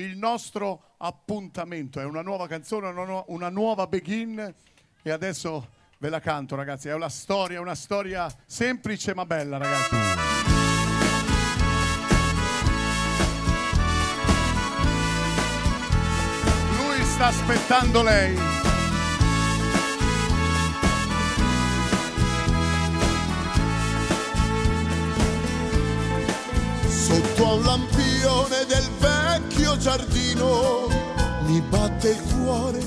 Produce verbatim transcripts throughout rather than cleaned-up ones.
Il nostro appuntamento. È una nuova canzone, una nuova, una nuova begin, e adesso ve la canto, ragazzi. È una storia, una storia semplice ma bella, ragazzi. Lui sta aspettando lei. Sotto a un lampione del vecchio giardino mi batte il cuore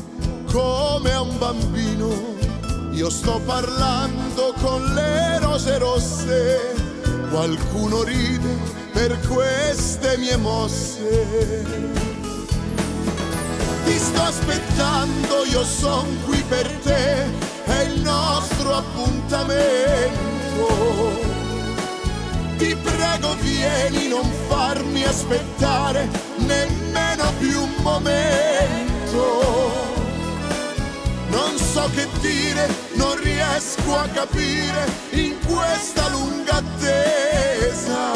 come a un bambino. Io sto parlando con le rose rosse, qualcuno ride per queste mie mosse. Ti sto aspettando, io son qui per te, è il nostro appuntamento. Ti prego vieni, non farmi aspettare nemmeno più un momento. Non so che dire, non riesco a capire in questa lunga attesa.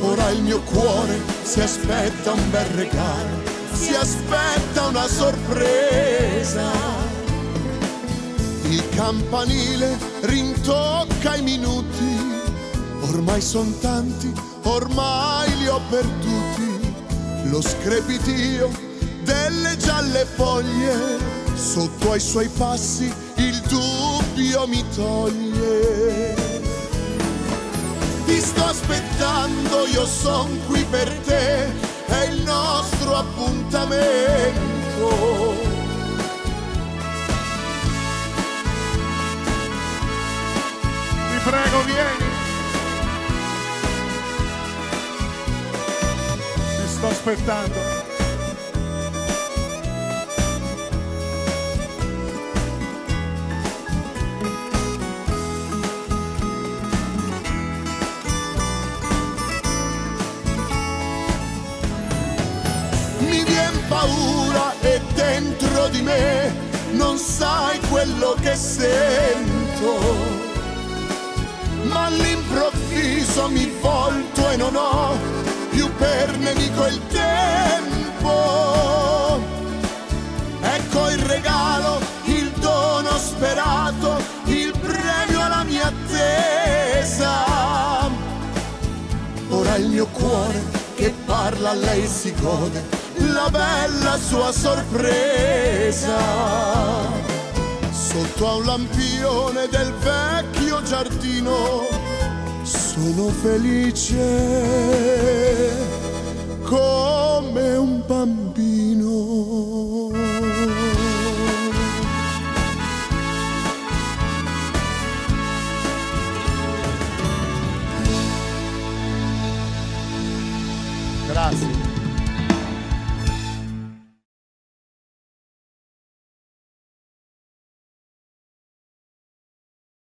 Ora il mio cuore si aspetta un bel regalo, si aspetta una sorpresa. Il campanile rintocca i minuti, ormai son tanti, ormai li ho perduti. Lo screpitio delle gialle foglie, sotto ai suoi passi il dubbio mi toglie. Ti sto aspettando, io son qui per te, è il nostro appuntamento. Ti prego vieni. Ti sto aspettando. Paura e dentro di me non sai quello che sento, ma all'improvviso mi volto e non ho più per nemico il tempo. Ecco il regalo, il dono sperato, il premio alla mia attesa. Ora il mio cuore che parla, lei si gode la bella sua sorpresa. Sotto a un lampione del vecchio giardino sono felice come un bambino. Grazie.